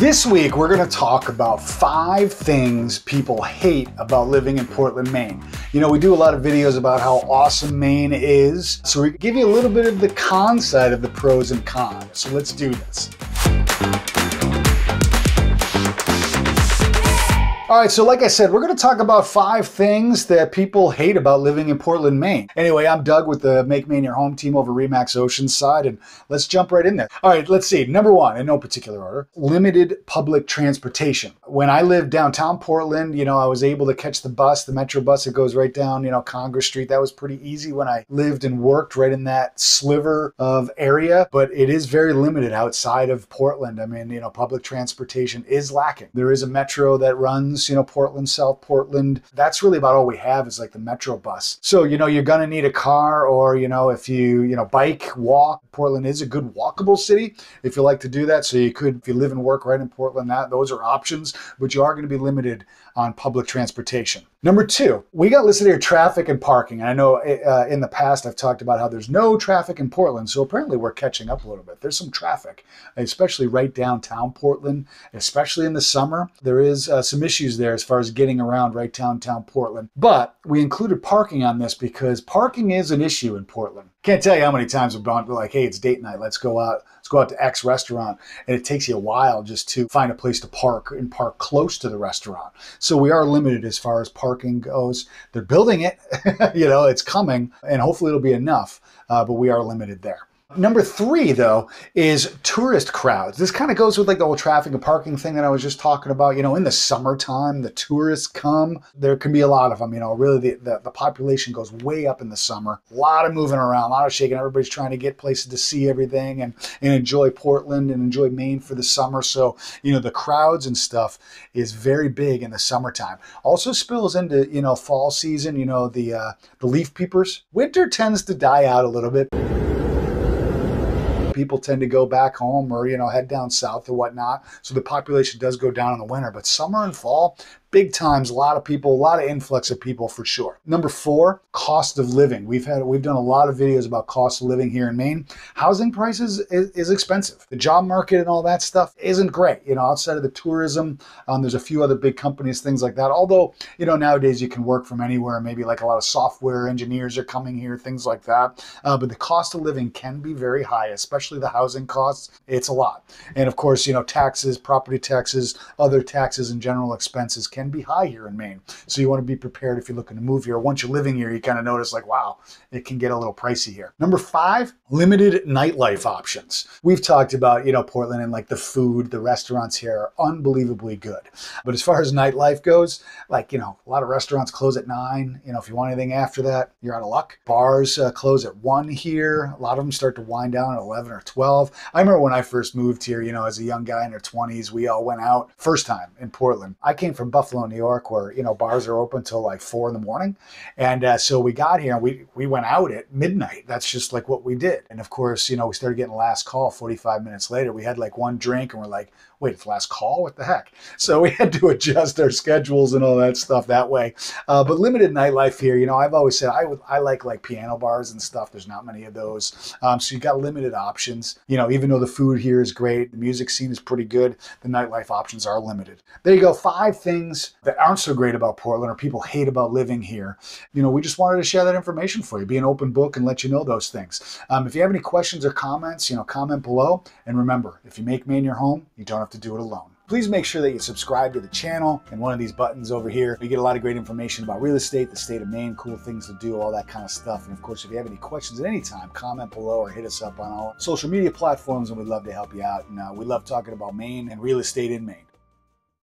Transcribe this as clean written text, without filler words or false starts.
This week, we're gonna talk about 5 things people hate about living in Portland, Maine. You know, we do a lot of videos about how awesome Maine is, so we give you a little bit of the con side of the pros and cons. So let's do this. All right, so like I said, we're gonna talk about 5 things that people hate about living in Portland, Maine. Anyway, I'm Doug with the Make Maine Your Home team over RE/MAX Oceanside, and let's jump right in there. All right, let's see. Number 1, in no particular order, limited public transportation. When I lived downtown Portland, you know, I was able to catch the bus, the Metro bus that goes right down, you know, Congress Street. That was pretty easy when I lived and worked right in that sliver of area, but it is very limited outside of Portland. I mean, you know, public transportation is lacking. There is a Metro that runs, you know, Portland, South Portland. That's really about all we have is like the Metro bus. So, you know, you're going to need a car or, you know, if you bike, walk. Portland is a good walkable city if you like to do that. So you could, if you live and work right in Portland, those are options, but you are going to be limited on public transportation. Number 2, we got listed here traffic and parking. And I know in the past I've talked about how there's no traffic in Portland. So apparently we're catching up a little bit. There's some traffic, especially right downtown Portland, especially in the summer. There is some issues there as far as getting around right downtown Portland. But we included parking on this because parking is an issue in Portland. Can't tell you how many times we've gone like, hey, it's date night. Let's go out. Let's go out to X restaurant. And it takes you a while just to find a place to park and park close to the restaurant. So we are limited as far as parking goes. They're building it, you know, it's coming and hopefully it'll be enough, but we are limited there. Number 3, though, is tourist crowds. This kind of goes with like the whole traffic and parking thing that I was just talking about. You know, in the summertime, the tourists come. There can be a lot of them. You know, really the population goes way up in the summer. A lot of moving around, a lot of shaking. Everybody's trying to get places to see everything and enjoy Portland and enjoy Maine for the summer. So, you know, the crowds and stuff is very big in the summertime. Also spills into, you know, fall season, you know, the leaf peepers. Winter tends to die out a little bit. People tend to go back home or, you know, head down south or whatnot. So the population does go down in the winter, but summer and fall, big times, a lot of people, a lot of influx of people for sure. Number 4, cost of living. We've done a lot of videos about cost of living here in Maine. Housing prices is expensive. The job market and all that stuff isn't great. You know, outside of the tourism, there's a few other big companies, things like that. Although, you know, nowadays you can work from anywhere. Maybe like a lot of software engineers are coming here, things like that. But the cost of living can be very high, especially the housing costs. It's a lot. And of course, you know, taxes, property taxes, other taxes and general expenses can be high here in Maine. So you want to be prepared if you're looking to move here. Once you're living here, you kind of notice like, wow, it can get a little pricey here. Number 5, limited nightlife options. We've talked about, you know, Portland and like the food, the restaurants here are unbelievably good. But as far as nightlife goes, like, you know, a lot of restaurants close at 9. You know, if you want anything after that, you're out of luck. Bars close at 1 here. A lot of them start to wind down at 11 or 12. I remember when I first moved here, you know, as a young guy in our 20s, we all went out first time in Portland. I came from Buffalo, New York, where, you know, bars are open till like 4 in the morning. And so we got here and we went out at midnight. That's just like what we did. And of course, you know, we started getting last call 45 minutes later. We had like one drink and we're like, wait, it's last call? What the heck? So we had to adjust our schedules and all that stuff that way. But limited nightlife here, you know, I've always said I like piano bars and stuff. There's not many of those. So you got limited options. You know, even though the food here is great, the music scene is pretty good, the nightlife options are limited. There you go, 5 things that aren't so great about Portland or people hate about living here. You know, we just wanted to share that information for you, be an open book and let you know those things. If you have any questions or comments, you know, comment below. And remember, if you make Maine your home, you don't have to do it alone. Please make sure that you subscribe to the channel and one of these buttons over here. You get a lot of great information about real estate, the state of Maine, cool things to do, all that kind of stuff. And of course, if you have any questions at any time, comment below or hit us up on all social media platforms and we'd love to help you out. And we love talking about Maine and real estate in Maine.